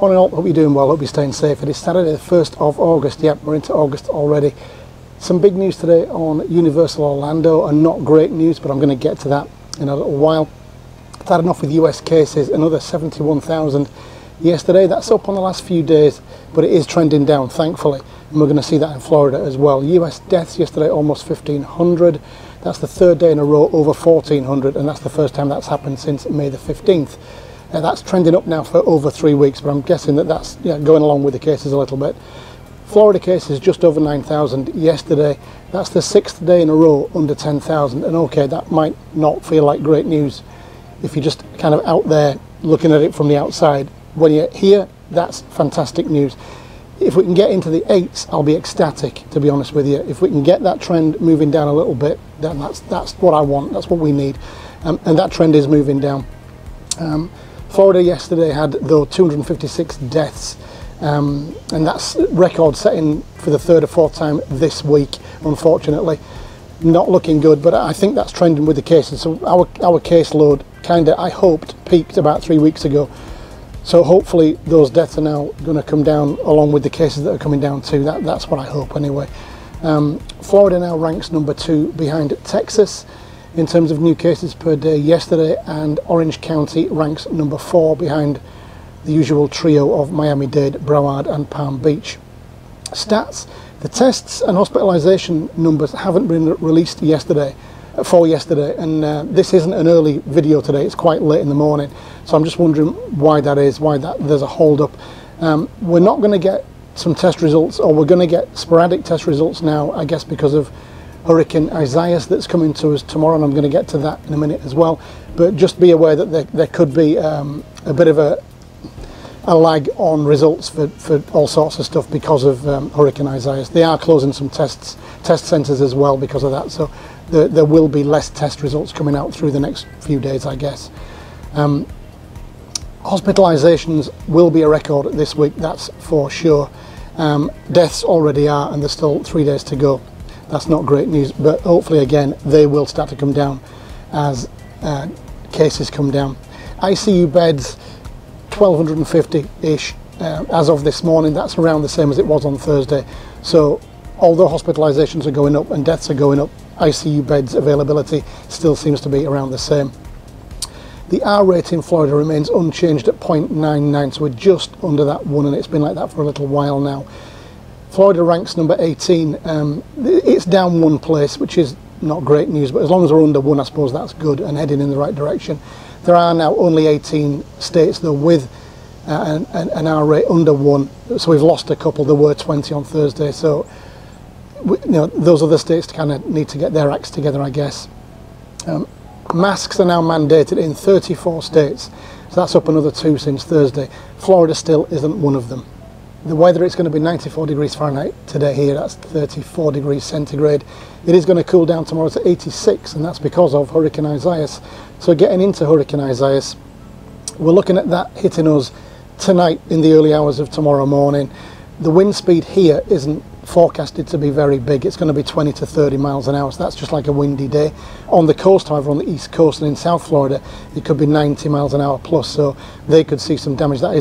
All in all, hope you're doing well, hope you're staying safe. It is Saturday the 1st of August, yep, we're into August already. Some big news today on Universal Orlando, and not great news, but I'm going to get to that in a little while. Starting off with US cases, another 71,000 yesterday. That's up on the last few days, but it is trending down, thankfully. And we're going to see that in Florida as well. US deaths yesterday, almost 1,500. That's the third day in a row over 1,400, and that's the first time that's happened since May the 15th. Now that's trending up now for over 3 weeks, but I'm guessing that that's going along with the cases a little bit. Florida cases just over 9,000 yesterday. That's the sixth day in a row under 10,000. And okay, that might not feel like great news if you're just kind of out there looking at it from the outside. When you're here, that's fantastic news. If we can get into the eights, I'll be ecstatic, to be honest with you. If we can get that trend moving down a little bit, then that's what I want, that's what we need. And that trend is moving down. Florida yesterday had, though, 256 deaths, and that's record setting for the third or fourth time this week, unfortunately. Not looking good, but I think that's trending with the cases. So our caseload kind of, I hoped, peaked about 3 weeks ago. So hopefully those deaths are now going to come down along with the cases that are coming down too. That's what I hope anyway. Florida now ranks number 2 behind Texas in terms of new cases per day yesterday, and Orange County ranks number 4 behind the usual trio of Miami-Dade, Broward and Palm Beach. Stats, the tests and hospitalization numbers haven't been released yesterday, for yesterday, and this isn't an early video today, it's quite late in the morning, so I'm just wondering why that is, there's a hold up. We're not going to get some test results, or we're going to get sporadic test results now, I guess, because of Hurricane Isaias that's coming to us tomorrow, and I'm going to get to that in a minute as well. But just be aware that there could be a bit of a lag on results for all sorts of stuff because of Hurricane Isaias. They are closing some test centres as well because of that, so there will be less test results coming out through the next few days, I guess. Hospitalisations will be a record this week, that's for sure. Deaths already are, and there's still 3 days to go. That's not great news, but hopefully again they will start to come down as cases come down. ICU beds, 1,250-ish as of this morning. That's around the same as it was on Thursday. So although hospitalizations are going up and deaths are going up, ICU beds availability still seems to be around the same. The R rate in Florida remains unchanged at 0.99, so we're just under that one, and it's been like that for a little while now. Florida ranks number 18. It's down one place, which is not great news, but as long as we're under one, I suppose that's good and heading in the right direction. There are now only 18 states, though, with an R rate under one, so we've lost a couple. There were 20 on Thursday, so those other states kind of need to get their acts together, I guess. Masks are now mandated in 34 states, so that's up another 2 since Thursday. Florida still isn't one of them. The weather, it's going to be 94 degrees Fahrenheit today here, that's 34 degrees centigrade. It is going to cool down tomorrow to 86, and that's because of Hurricane Isaias. So getting into Hurricane Isaias, we're looking at that hitting us tonight in the early hours of tomorrow morning. The wind speed here isn't forecasted to be very big, it's going to be 20 to 30 miles an hour, so that's just like a windy day. On the coast, however, on the east coast and in South Florida, it could be 90 miles an hour plus, so they could see some damage. That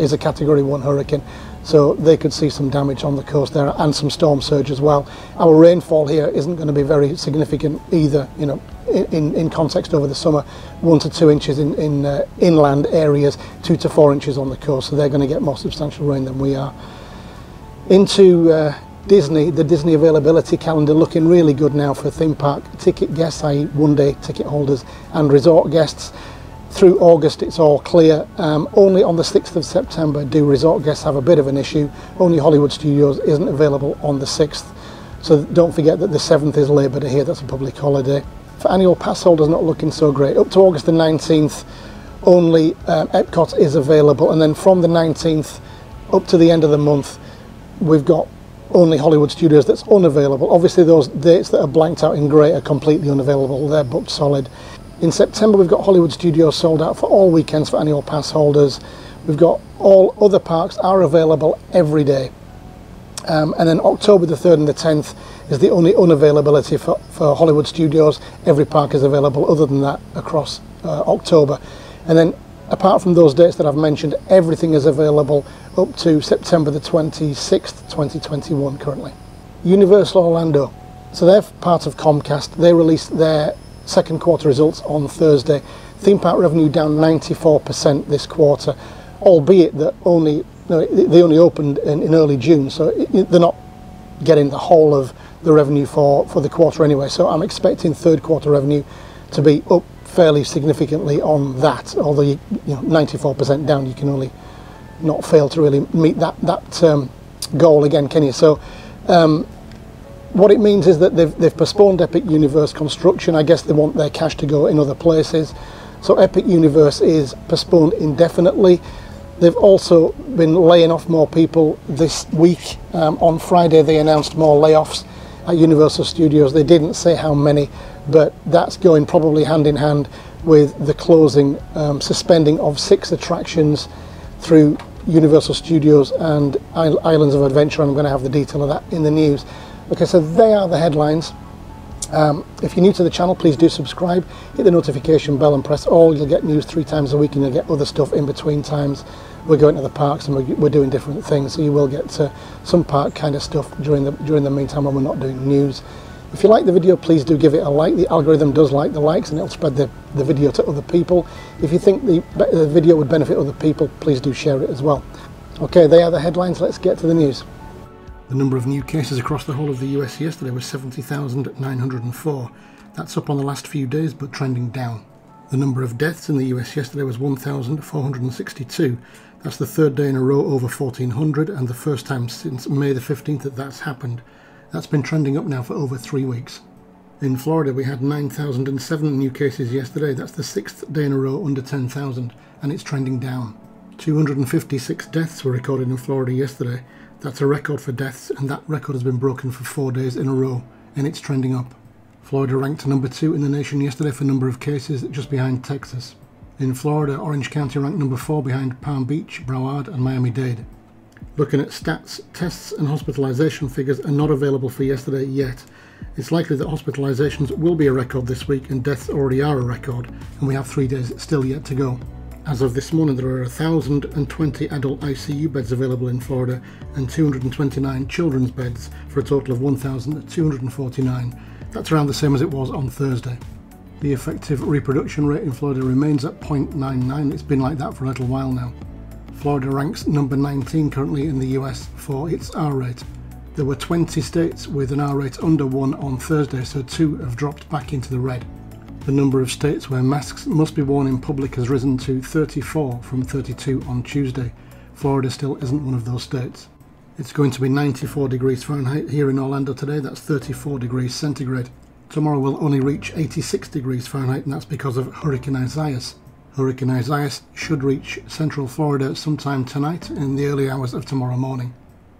is a Category 1 hurricane. So they could see some damage on the coast there, and some storm surge as well. Our rainfall here isn't going to be very significant either, in context over the summer. 1 to 2 inches in inland areas, 2 to 4 inches on the coast. So they're going to get more substantial rain than we are. Into Disney, the Disney availability calendar looking really good now for theme park ticket guests, i.e. one-day ticket holders and resort guests. Through August it's all clear. Only on the 6th of September do resort guests have a bit of an issue. Only Hollywood Studios isn't available on the 6th. So don't forget that the 7th is Labor Day here, that's a public holiday. For annual pass holders, not looking so great. Up to August the 19th, only Epcot is available, and then from the 19th up to the end of the month, we've got only Hollywood Studios that's unavailable. Obviously those dates that are blanked out in grey are completely unavailable, they're booked solid. In September, we've got Hollywood Studios sold out for all weekends for annual pass holders. We've got all other parks are available every day. And then October the 3rd and the 10th is the only unavailability for Hollywood Studios. Every park is available other than that across October. And then Apart from those dates that I've mentioned, everything is available up to September the 26th, 2021 currently. Universal Orlando. So they're part of Comcast. They released their second quarter results on Thursday. Theme park revenue down 94% this quarter, albeit that they only opened in early June, so they're not getting the whole of the revenue for the quarter anyway. So I'm expecting third quarter revenue to be up fairly significantly on that, although 94% down, you can only not fail to really meet that goal again, can you? So what it means is that they've postponed Epic Universe construction. I guess they want their cash to go in other places, so Epic Universe is postponed indefinitely. They've also been laying off more people this week. On Friday they announced more layoffs at Universal Studios. They didn't say how many, but that's going probably hand in hand with the closing, suspending of 6 attractions through Universal Studios and Islands of Adventure. I'm going to have the detail of that in the news. Okay, so they are the headlines. If you're new to the channel, please do subscribe, hit the notification bell and press all. You'll get news 3 times a week, and you'll get other stuff in between times. We're going to the parks and we're doing different things, so you will get some park kind of stuff during the meantime when we're not doing news. If you like the video, please do give it a like. The algorithm does like the likes, and it'll spread the video to other people. If you think the video would benefit other people, please do share it as well. Okay, they are the headlines. Let's get to the news. The number of new cases across the whole of the US yesterday was 70,904. That's up on the last few days, but trending down. The number of deaths in the US yesterday was 1,462. That's the third day in a row over 1,400, and the first time since May the 15th that that's happened. That's been trending up now for over 3 weeks. In Florida, we had 9,007 new cases yesterday. That's the 6th day in a row under 10,000, and it's trending down. 256 deaths were recorded in Florida yesterday. That's a record for deaths, and that record has been broken for 4 days in a row, and it's trending up. Florida ranked number 2 in the nation yesterday for number of cases, just behind Texas. In Florida, Orange County ranked number 4 behind Palm Beach, Broward, and Miami-Dade. Looking at stats, tests and hospitalisation figures are not available for yesterday yet. It's likely that hospitalisations will be a record this week, and deaths already are a record, and we have 3 days still yet to go. As of this morning, there are 1,020 adult ICU beds available in Florida and 229 children's beds for a total of 1,249. That's around the same as it was on Thursday. The effective reproduction rate in Florida remains at 0.99. It's been like that for a little while now. Florida ranks number 19 currently in the US for its R rate. There were 20 states with an R rate under 1 on Thursday, so 2 have dropped back into the red. The number of states where masks must be worn in public has risen to 34 from 32 on Tuesday. Florida still isn't one of those states. It's going to be 94 degrees Fahrenheit here in Orlando today. That's 34 degrees centigrade. Tomorrow we'll only reach 86 degrees Fahrenheit, and that's because of Hurricane Isaias. Hurricane Isaias should reach central Florida sometime tonight in the early hours of tomorrow morning.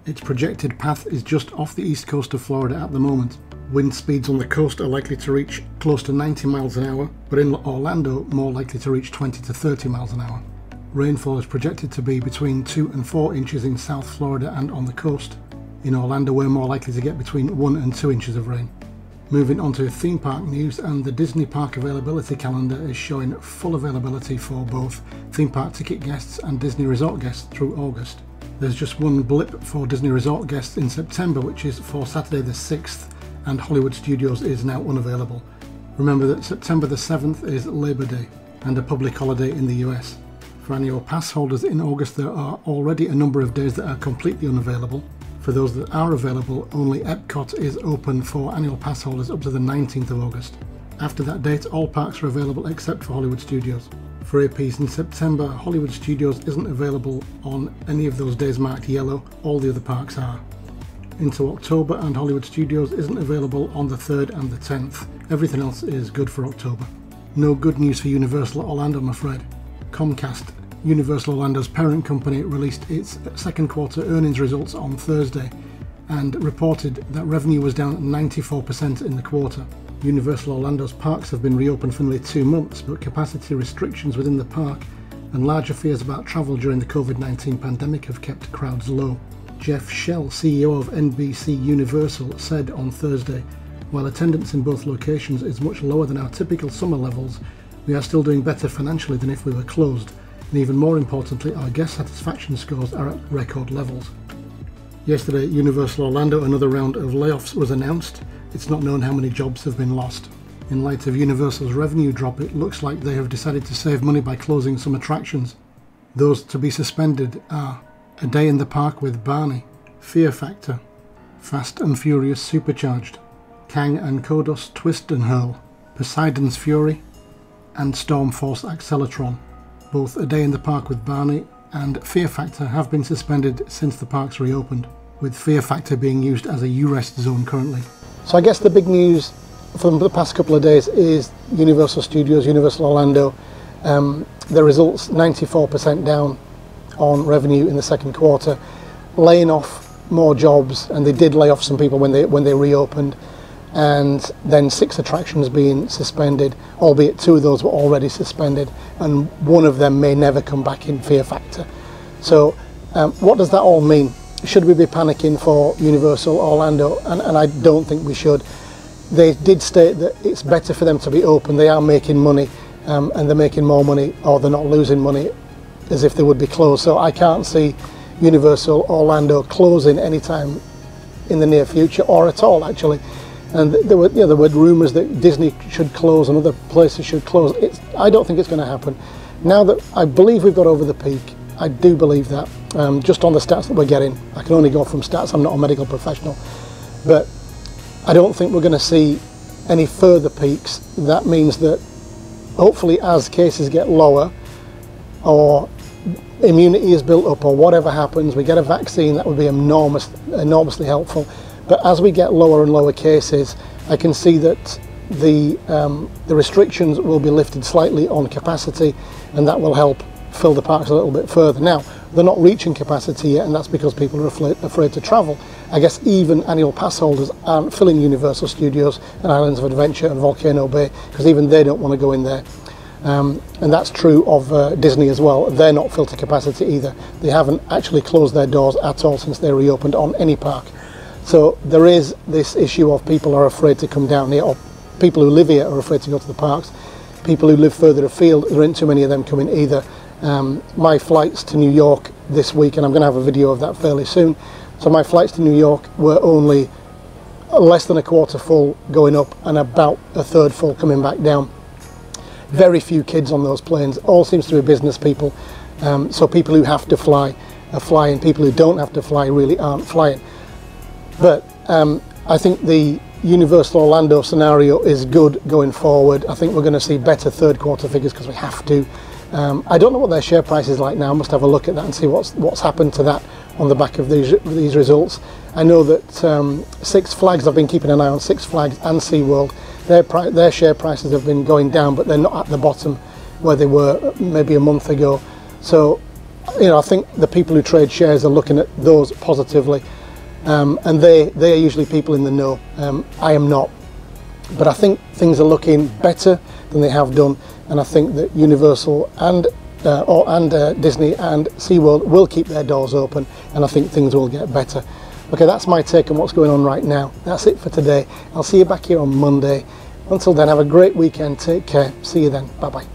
Its projected path is just off the east coast of Florida at the moment. Wind speeds on the coast are likely to reach close to 90 miles an hour, but in Orlando more likely to reach 20 to 30 miles an hour. Rainfall is projected to be between 2 and 4 inches in South Florida and on the coast. In Orlando we're more likely to get between 1 and 2 inches of rain. Moving on to theme park news, and the Disney park availability calendar is showing full availability for both theme park ticket guests and Disney resort guests through August. There's just one blip for Disney resort guests in September, which is for Saturday the 6th, and Hollywood Studios is now unavailable. Remember that September the 7th is Labor Day and a public holiday in the US. For annual pass holders in August, there are already a number of days that are completely unavailable. For those that are available, only Epcot is open for annual pass holders up to the 19th of August. After that date, all parks are available except for Hollywood Studios. For APs in September, Hollywood Studios isn't available on any of those days marked yellow. All the other parks are. Into October, and Hollywood Studios isn't available on the 3rd and the 10th. Everything else is good for October. No good news for Universal Orlando, I'm afraid. Comcast, Universal Orlando's parent company, released its second quarter earnings results on Thursday and reported that revenue was down 94% in the quarter. Universal Orlando's parks have been reopened for nearly 2 months, but capacity restrictions within the park and larger fears about travel during the COVID-19 pandemic have kept crowds low. Jeff Shell, CEO of NBC Universal, said on Thursday, "While attendance in both locations is much lower than our typical summer levels, we are still doing better financially than if we were closed. and even more importantly, our guest satisfaction scores are at record levels. Yesterday at Universal Orlando, another round of layoffs was announced. It's not known how many jobs have been lost. In light of Universal's revenue drop, it looks like they have decided to save money by closing some attractions. Those to be suspended are A Day in the Park with Barney, Fear Factor, Fast and Furious Supercharged, Kang and Kodos Twist and Hurl, Poseidon's Fury, and Storm Force Accelerotron. Both A Day in the Park with Barney and Fear Factor have been suspended since the parks reopened, with Fear Factor being used as a U-Rest zone currently. So I guess the big news from the past couple of days is Universal Studios, Universal Orlando, their results 94% down on revenue in the second quarter, laying off more jobs, and they did lay off some people when they reopened, and then 6 attractions being suspended, albeit 2 of those were already suspended, and one of them may never come back in Fear Factor. So what does that all mean? Should we be panicking for Universal Orlando? And I don't think we should. They did state that it's better for them to be open. They are making money, and they're making more money, or they're not losing money as if they would be closed. So I can't see Universal Orlando closing anytime in the near future, or at all actually. And there were rumours that Disney should close and other places should close. I don't think it's going to happen. Now that I believe we've got over the peak, I do believe that. Just on the stats that we're getting, I can only go from stats, I'm not a medical professional, but I don't think we're going to see any further peaks. That means that hopefully as cases get lower, or immunity is built up, or whatever happens, we get a vaccine, that would be enormously helpful. But as we get lower and lower cases, I can see that the restrictions will be lifted slightly on capacity, and that will help fill the parks a little bit further. Now, they're not reaching capacity yet, and that's because people are afraid to travel. I guess even annual pass holders aren't filling Universal Studios and Islands of Adventure and Volcano Bay, because even they don't want to go in there. And that's true of Disney as well. They're not filled to capacity either. They haven't actually closed their doors at all since they reopened on any park. So there is this issue of people are afraid to come down here, or people who live here are afraid to go to the parks. People who live further afield, there aren't too many of them coming either. My flights to New York this week, and I'm going to have a video of that fairly soon. So my flights to New York were only less than a quarter full going up and about a third full coming back down. Very few kids on those planes, all seems to be business people. So people who have to fly are flying, people who don't have to fly really aren't flying. But I think the Universal Orlando scenario is good going forward. I think we're going to see better third quarter figures because we have to. I don't know what their share price is like now. I must have a look at that and see what's happened to that on the back of these results. I know that Six Flags, I've been keeping an eye on Six Flags and SeaWorld. Their share prices have been going down, but they're not at the bottom where they were maybe a month ago. So, you know, I think the people who trade shares are looking at those positively. And they are usually people in the know. I am not, but I think things are looking better than they have done, and I think that Universal and Disney and SeaWorld will keep their doors open, and I think things will get better. Okay, that's my take on what's going on right now. That's it for today. I'll see you back here on Monday. Until then, have a great weekend. Take care. See you then. Bye bye.